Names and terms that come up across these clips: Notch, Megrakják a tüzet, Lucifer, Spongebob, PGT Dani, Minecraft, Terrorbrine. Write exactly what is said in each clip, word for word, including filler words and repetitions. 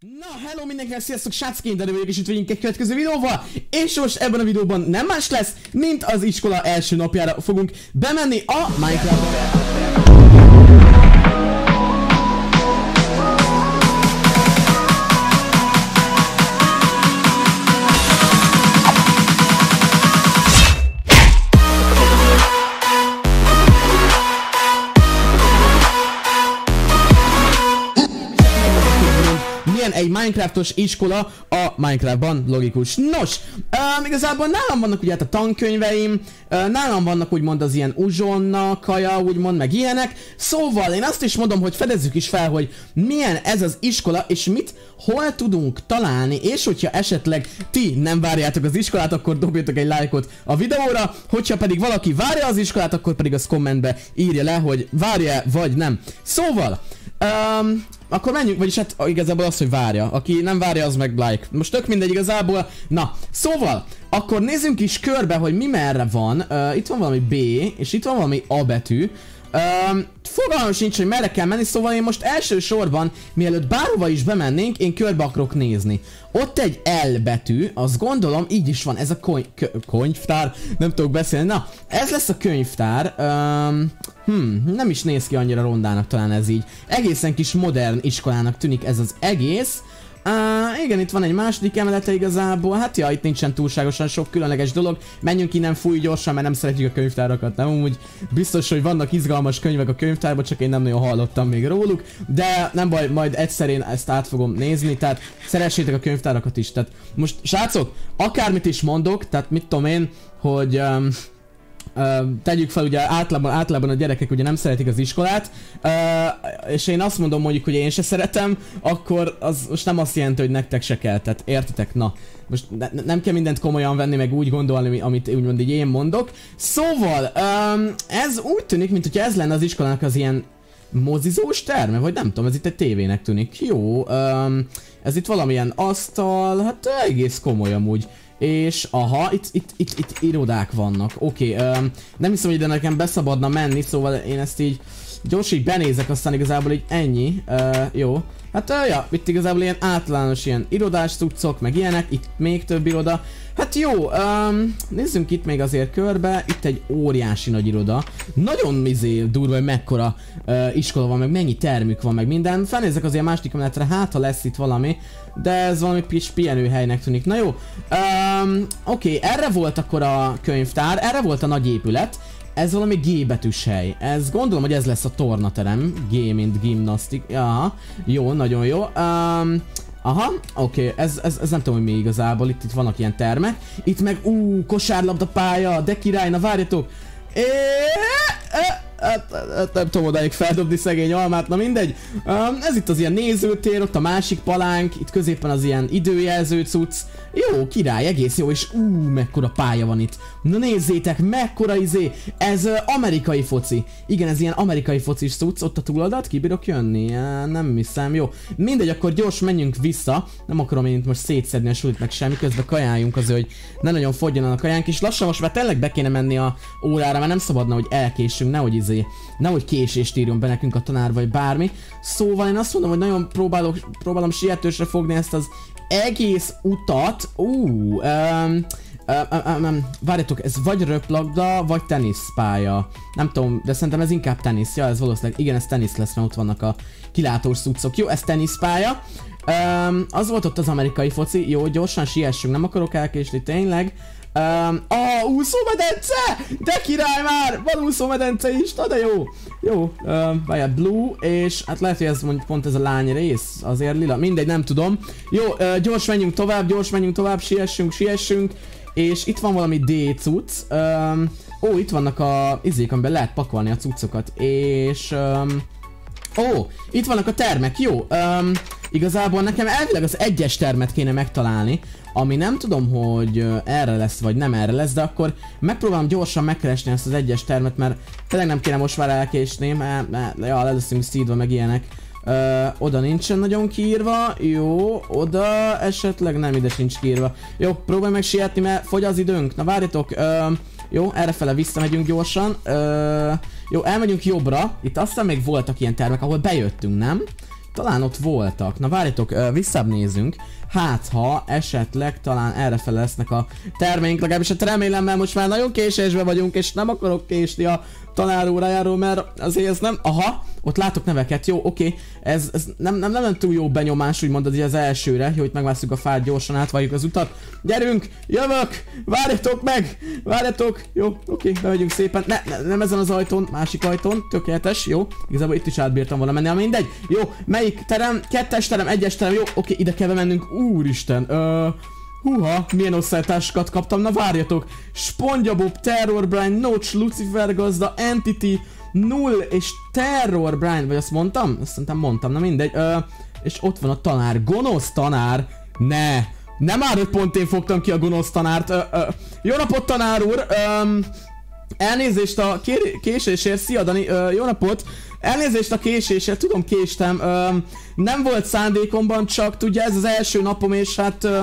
Na, hello mindenkinek, sziasztok, srácként, de vagyok, és itt vagyunk egy következő videóval, és most ebben a videóban nem más lesz, mint az iskola első napjára fogunk bemenni a Minecraft-ba. Egy Minecraftos iskola a Minecraftban, logikus. Nos, um, igazából nálam vannak ugye hát a tankönyveim, uh, nálam vannak úgymond az ilyen uzsonna, kaja, úgymond, meg ilyenek. Szóval én azt is mondom, hogy fedezzük is fel, hogy milyen ez az iskola, és mit, hol tudunk találni, és hogyha esetleg ti nem várjátok az iskolát, akkor dobjatok egy lájkot a videóra, hogyha pedig valaki várja az iskolát, akkor pedig az kommentbe írja le, hogy várja vagy nem. Szóval, um, akkor menjünk, vagyis hát igazából az, hogy várja. Aki nem várja, az meg like. Most tök mindegy igazából. Na, szóval, akkor nézzünk is körbe, hogy mi merre van. Uh, itt van valami B, és itt van valami A betű. Uh, fogalmam sincs, hogy merre kell menni, szóval én most elsősorban, mielőtt bárhova is bemennénk, én körbe akarok nézni. Ott egy L betű, azt gondolom, így is van, ez a kony kö könyvtár, nem tudok beszélni. Na, ez lesz a könyvtár. Um, hmm, nem is néz ki annyira rondának talán ez így. Egészen kis modern iskolának tűnik ez az egész. Uh, igen, itt van egy második emelete igazából, hát ja, itt nincsen túlságosan sok különleges dolog. Menjünk innen, fúj gyorsan, mert nem szeretjük a könyvtárakat, nem? Úgy biztos, hogy vannak izgalmas könyvek a könyvtárban, csak én nem nagyon hallottam még róluk. De nem baj, majd egyszer én ezt át fogom nézni, tehát szeressétek a könyvtárakat is. Tehát most, srácok, akármit is mondok, tehát mit tudom én, hogy... Um... Uh, tegyük fel, ugye általában, általában a gyerekek ugye nem szeretik az iskolát, uh, és én azt mondom mondjuk, hogy én se szeretem, akkor az most nem azt jelenti, hogy nektek se kell, tehát értitek? Na, most ne, nem kell mindent komolyan venni, meg úgy gondolni, amit úgymond így én mondok. Szóval, um, ez úgy tűnik, mint hogyha ez lenne az iskolának az ilyen mozizós terme, vagy nem tudom, ez itt egy tévének tűnik. Jó, um, ez itt valamilyen asztal, hát egész komoly amúgy. És aha, itt, itt, itt, itt irodák vannak, oké, okay, um, nem hiszem, hogy ide nekem beszabadna menni, szóval én ezt így gyors így benézek, aztán igazából így ennyi, uh, jó. Hát uh, ja, itt igazából ilyen általános ilyen irodás cuccok, meg ilyenek, itt még több iroda. Hát jó, um, nézzünk itt még azért körbe, itt egy óriási nagy iroda. Nagyon mizé durva, hogy mekkora uh, iskola van, meg mennyi termük van, meg minden. Felnézek azért a második emeletre, hát ha lesz itt valami, de ez valami kis pihenőhelynek tűnik. Na jó, um, oké, okay, erre volt akkor a könyvtár, erre volt a nagy épület. Ez valami G betűs hely. Ez gondolom, hogy ez lesz a tornaterem. G, mint gimnasztik. Aha, jó, nagyon jó. Um, aha, oké, okay. ez, ez, ez nem tudom, hogy mi igazából. Itt, itt vannak ilyen termek. Itt meg, ú, kosárlabda pálya, de király, na várjatok. É, nem tudom odáig feldobni szegény almát, na mindegy. Um, ez itt az ilyen nézőtér, ott a másik palánk, itt középen az ilyen időjelző cucc. Jó, király, egész jó, és ú, mekkora pálya van itt. Na nézzétek, mekkora izé, ez uh, amerikai foci. Igen, ez ilyen amerikai focis cucc, ott a túloldalt kibírok jönni? Ja, nem hiszem, jó. Mindegy, akkor gyors menjünk vissza. Nem akarom én itt most szétszedni a sulit meg semmi, közben kajáljunk azért, hogy ne nagyon fogjanak a kajánk, és lassan most már tényleg be kéne menni a órára, mert nem szabadna, hogy elkésünk, nehogy izé. Nehogy késést írjon be nekünk a tanár, vagy bármi. Szóval én azt mondom, hogy nagyon próbálok, próbálom sietősre fogni ezt az egész utat. Úúúú, um, um, um, várjatok, ez vagy röplabda, vagy teniszpálya. Nem tudom, de szerintem ez inkább tenisz. Ja, ez valószínűleg, igen, ez tenisz lesz, mert ott vannak a kilátós cuccok. Jó, ez teniszpálya. Um, az volt ott az amerikai foci. Jó, gyorsan siessünk, nem akarok elkésni, tényleg. Um, a úszómedence! De király már! Van úszómedence is, na de jó! Jó, um, várjál, blue, és hát lehet, hogy ez mondjuk pont ez a lány rész, azért lila, mindegy, nem tudom. Jó, uh, gyors menjünk tovább, gyors menjünk tovább, siessünk, siessünk, és itt van valami D cucc. Um, ó, itt vannak a izék, amiben lehet pakolni a cuccokat, és... Um, ó, itt vannak a termek, jó, um, igazából nekem elvileg az egyes termet kéne megtalálni, ami nem tudom, hogy erre lesz, vagy nem erre lesz, de akkor megpróbálom gyorsan megkeresni ezt az egyes termet, mert tényleg nem kéne most már elkésni, mert, mert ja, lelőszünk szídva, meg ilyenek. Ö, oda nincsen nagyon kiírva, jó, oda esetleg nem, ide sincs kiírva. Jó, próbálj meg sietni, mert fogy az időnk, na várjatok, ö, jó, errefele visszamegyünk gyorsan. Ö, jó, elmegyünk jobbra, itt aztán még voltak ilyen termek, ahol bejöttünk, nem? Talán ott voltak. Na várjatok, visszanézzünk. Hát ha esetleg talán errefele lesznek a terménk, legalábbis hát remélem, mert most már nagyon késésben vagyunk, és nem akarok késni a tanár órájáról, mert azért ez nem... Aha, ott látok neveket, jó, oké. Ez, ez nem, nem, nem, nem túl jó benyomás, úgymond az, az elsőre, jó, hogy megvászunk a fát, gyorsan átvalljuk az utat. Gyerünk, jövök, várjatok meg, várjatok, jó, oké, bemegyünk szépen. Ne, ne, nem ezen az ajtón, másik ajtón, tökéletes, jó. Igazából itt is átbírtam volna menni, ami mindegy. Jó, melyik terem, kettes terem, egyes terem, jó, oké, ide kell bemennünk, úristen, ö... Húha, milyen osztálytársakat kaptam, na várjatok! Spongebob, Terrorbrine, Notch, Lucifer gazda, Entity, Null és Terrorbrine, vagy azt mondtam? Azt szerintem mondtam, na mindegy. Ö, és ott van a tanár, gonosz tanár! Ne! Nem már öt pontén fogtam ki a gonosz tanárt! Ö, ö. Jó napot, tanár úr! Ö, elnézést a késésért, szia Dani, ö, jó napot! Elnézést a késésért, tudom késtem, ö, nem volt szándékomban, csak tudja ez az első napom, és hát ö,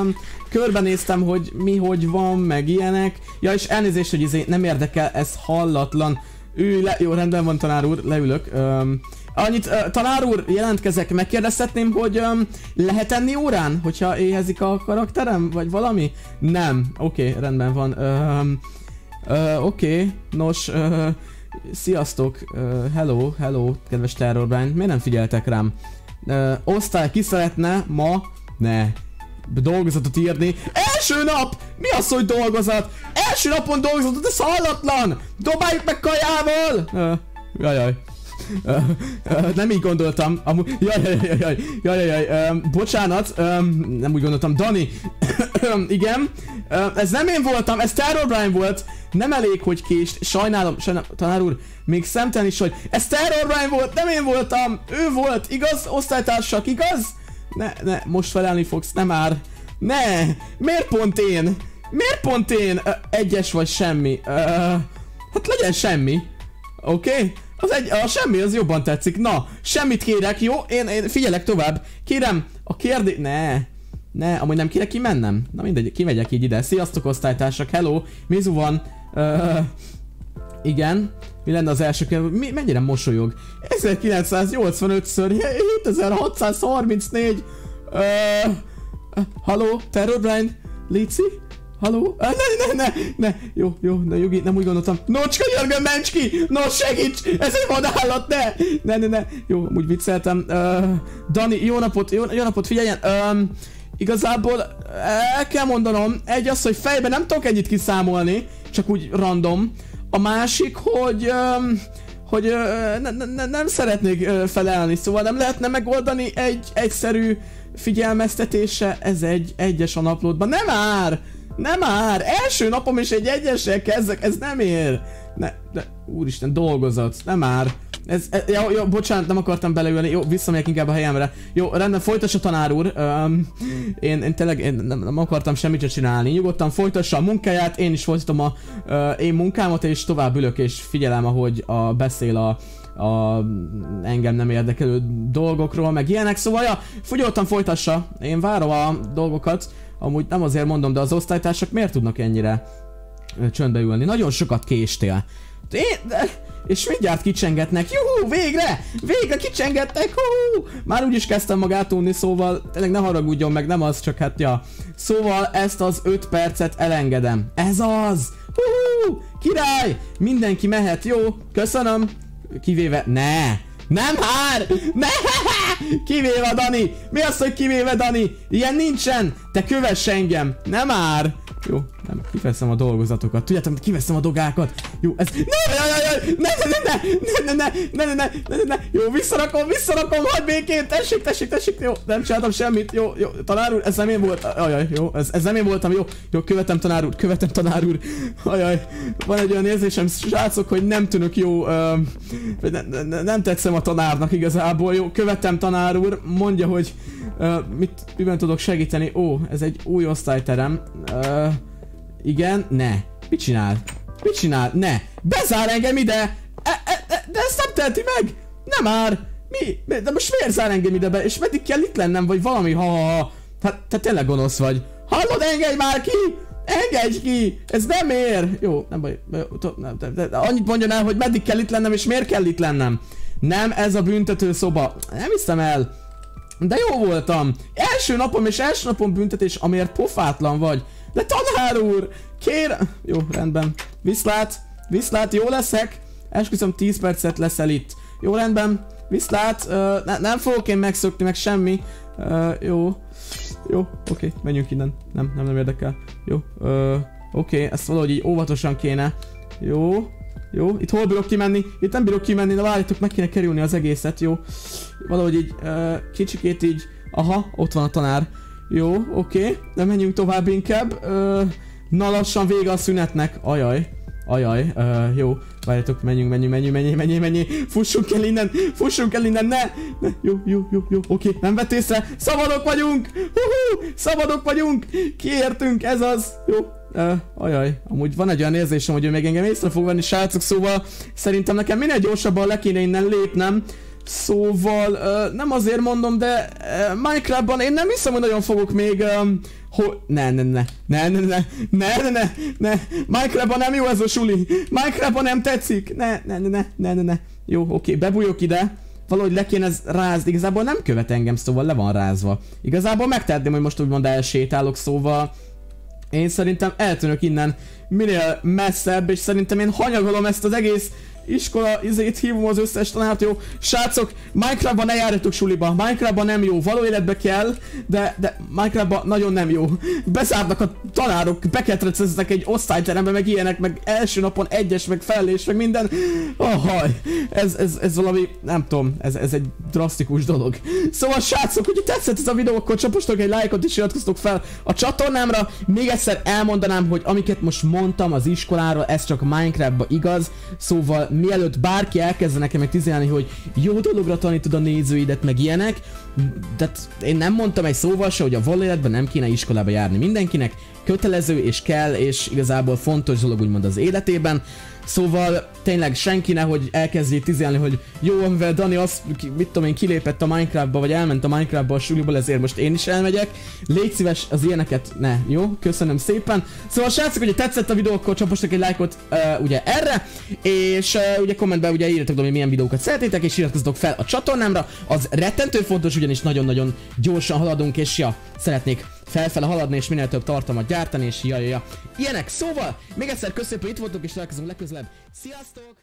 körbenéztem, hogy mi hogy van, meg ilyenek. Ja, és elnézést, hogy izé nem érdekel, ez hallatlan. Ülj le, jó rendben van tanár úr, leülök. Ö, annyit, ö, tanár úr, jelentkezek, megkérdezhetném, hogy ö, lehet enni órán, hogyha éhezik a karakterem, vagy valami? Nem, oké, okay, rendben van. Ö, Ö, uh, oké, okay. Nos, uh, sziasztok, uh, hello, hello, kedves Terrorbrine, miért nem figyeltek rám? Uh, osztály, ki szeretne ma, ne, dolgozatot írni? Első nap! Mi az, hogy dolgozat? Első napon dolgozatot, ez hallatlan! Dobáljuk meg kajával! Uh, jajjaj. Uh, uh, nem így gondoltam, amúgy, jajjaj, jajjaj, jajjaj, jajjaj. Um, bocsánat, um, nem úgy gondoltam, Dani, igen, uh, ez nem én voltam, ez Terrorbrine volt, nem elég, hogy kést, sajnálom, sajnálom, tanár úr, még szemtelen is, hogy ez Terrorbrine volt, nem én voltam, ő volt, igaz, osztálytársak, igaz? Ne, ne, most felelni fogsz, nem már, ne, miért pont én, miért pont én, uh, egyes vagy semmi, uh, hát legyen semmi, oké? Okay? Az egy, a semmi, az jobban tetszik. Na, semmit kérek, jó? Én, én figyelek tovább. Kérem, a kérdés... Ne, ne, amúgy nem kérek kimennem. Na mindegy, kimegyek így ide. Sziasztok osztálytársak, hello, mizu van? Uh, igen, mi lenne az első kérdés? Mi, mennyire mosolyog? ezerkilencszáznyolcvanötször hétezer-hatszázharmincnégy. Uh, Halló, Terrorbrine, Léci? Halló? Ah, ne, ne, ne, ne! Jó, jó, ne, Jogi, nem úgy gondoltam. Nocska, Jörgön, mencs ki! No, segíts! Ez egy vadállat, ne! Ne, ne, ne! Jó, amúgy vicceltem. Uh, Dani, jó napot, jó, jó napot, figyeljen! Um, igazából el kell mondanom, egy az, hogy fejben nem tudok ennyit kiszámolni, csak úgy random. A másik, hogy... Um, hogy uh, ne, ne, nem szeretnék uh, felelni, szóval nem lehetne megoldani egy egyszerű figyelmeztetése. Ez egy egyes a naplódban. Nem már! Nem már! Első napom is egy egyessel kezdek, ez nem ér! Ne, ne, úristen, dolgozat, nem már! Ez, e, jó, jó, bocsánat, nem akartam beleülni, jó, visszamegyek inkább a helyemre. Jó, rendben, folytassa tanár úr, um, én, én tényleg én nem, nem akartam semmit se csinálni, nyugodtan folytassa a munkáját, én is folytatom a uh, én munkámat, és tovább ülök, és figyelem, ahogy a, beszél a... a engem nem érdekelő dolgokról, meg ilyenek, szóval ja, fogyoltan folytassa, én várom a dolgokat, amúgy nem azért mondom, de az osztálytársak miért tudnak ennyire csöndbe ülni? Nagyon sokat késtél. Én, de, és mindjárt kicsengetnek, juhú, végre, végre kicsengetnek, hú! Már úgyis kezdtem magát unni, szóval tényleg ne haragudjon meg, nem az, csak hát ja. Szóval ezt az öt percet elengedem, ez az, hú, király, mindenki mehet, jó, köszönöm. Kivéve... Ne! Nem már! Ne! Kivéve Dani! Mi az, hogy kivéve Dani? Ilyen nincsen! Te kövess engem! Nem már! Jó, nem, kiveszem a dolgozatokat. Tudjátok, hogy kiveszem a dogákat. Jó, ez... Ne! Ne! Ne! Ne! Ne! Ne! Ne! Ne! Ne! Ne! Ne! Jó, visszarakom! Visszarakom! Hagyd békén! Tessék! Tessék! Tessék! Jó, nem csináltam semmit. Jó, jó. Tanár úr, ez nem én volt. Ajaj, jó. Ez, ez nem én voltam. Jó, jó. Követem tanár úr. Követem tanár úr. Ajaj. Van egy olyan érzésem, srácok, hogy nem tűnök jó. Ö, ne, ne, ne, nem tetszem a tanárnak igazából. Jó, követem tanár úr. Mondja, hogy ö, mit, miben tudok segíteni. Ó, ez egy új osztályterem. Ö, igen. Ne. Mit csinál? Mit csinál? Ne! Bezár engem ide! E, e, e, de ezt nem teheti meg! Nem már! Mi? De most miért zár engem ide be? És meddig kell itt lennem? Vagy valami? Ha, ha, ha. Hát te tényleg gonosz vagy. Hallod, engedj már ki! Engedj ki! Ez nem ér! Jó, nem baj. Nem, de, de, de annyit mondjon el, hogy meddig kell itt lennem, és miért kell itt lennem? Nem ez a büntető szoba. Nem hiszem el. De jó voltam! Első napom és első napom büntetés, amért pofátlan vagy. De tanár úr! Kér... Jó, rendben. Viszlát! Viszlát, jó leszek! Esküszöm, tíz percet leszel itt. Jó, rendben. Viszlát! Ö, ne, nem fogok én megszökni, meg semmi. Ö, jó. Jó, oké, menjünk innen. Nem, nem, nem érdekel. Jó. Ö, oké, ezt valahogy így óvatosan kéne. Jó. Jó, itt hol bírok kimenni? Itt nem bírok kimenni, de várjátok, meg kéne kerülni az egészet, jó? Valahogy így, uh, kicsikét így... Aha, ott van a tanár. Jó, oké, okay. De menjünk tovább inkább. Uh, na lassan vége a szünetnek. Ajaj, ajaj, uh, jó. Várjátok, menjünk, menjünk, menjünk, menjünk, menjünk, menjünk. Fussunk el innen, fussunk el innen, ne! ne. Jó, jó, jó, jó, oké, okay. Nem vett észre. Szabadok vagyunk! Huhu, szabadok vagyunk! Kiértünk, ez az, jó. Uh, ajaj, amúgy van egy olyan érzésem, hogy ő még engem észre fog venni, srácok, szóval szerintem nekem minél gyorsabban le kéne innen lépnem. Szóval uh, nem azért mondom, de uh, Minecraftban én nem hiszem, hogy nagyon fogok még... Um, ho ne, ne, ne, ne, ne, ne, ne, ne, ne, Minecraftban nem jó ez a suli, Minecraftban nem tetszik, ne, ne, ne, ne, ne, ne, ne. Jó, oké, okay. Bebújok ide. Valahogy le kéne rázni, igazából nem követ engem, szóval le van rázva. Igazából megtehetném, hogy most úgymond elsétálok, szóval... Én szerintem eltűnök innen minél messzebb, és szerintem én hanyagolom ezt az egész iskola izét, hívom az összes tanárt, jó? Srácok, Minecraftban ne járjatok suliba, Minecraftban nem jó, való életbe kell, de, de Minecraftban nagyon nem jó. Bezárnak a tanárok, beketreceznek egy osztályterembe, meg ilyenek, meg első napon egyes, meg fellés, meg minden. Ahaj, ez, ez, ez valami, nem tudom, ez, ez egy drasztikus dolog. Szóval srácok, hogyha tetszett ez a videó, akkor csapostok egy lájkot és iratkoztok fel a csatornámra. Még egyszer elmondanám, hogy amiket most mondtam az iskoláról, ez csak Minecraftban igaz, szóval mielőtt bárki elkezdene nekem megtizenálni, hogy jó dologra tanítod a nézőidet, meg ilyenek, de én nem mondtam egy szóval se, hogy a valójában nem kéne iskolába járni mindenkinek, kötelező és kell, és igazából fontos dolog úgymond az életében, szóval tényleg senki ne, hogy elkezdjék tizenálni, hogy jó, amivel Dani azt, mit tudom én, kilépett a Minecraftba, vagy elment a Minecraftba a suliból, ezért most én is elmegyek, légy szíves az ilyeneket ne, jó, köszönöm szépen, szóval srácok, hogyha tetszett a videó, akkor csapostak egy lájkot uh, ugye erre, és uh, ugye kommentben ugye írjatok, hogy milyen videókat szeretnétek, és iratkozzatok fel a csatornámra, az rettentő fontos, ugyanis nagyon-nagyon gyorsan haladunk, és ja, szeretnék felfele haladni, és minél több tartalmat gyártani, és jajaja. Ilyenek, szóval, még egyszer köszönöm, hogy itt voltok, és találkozunk legközelebb. Sziasztok!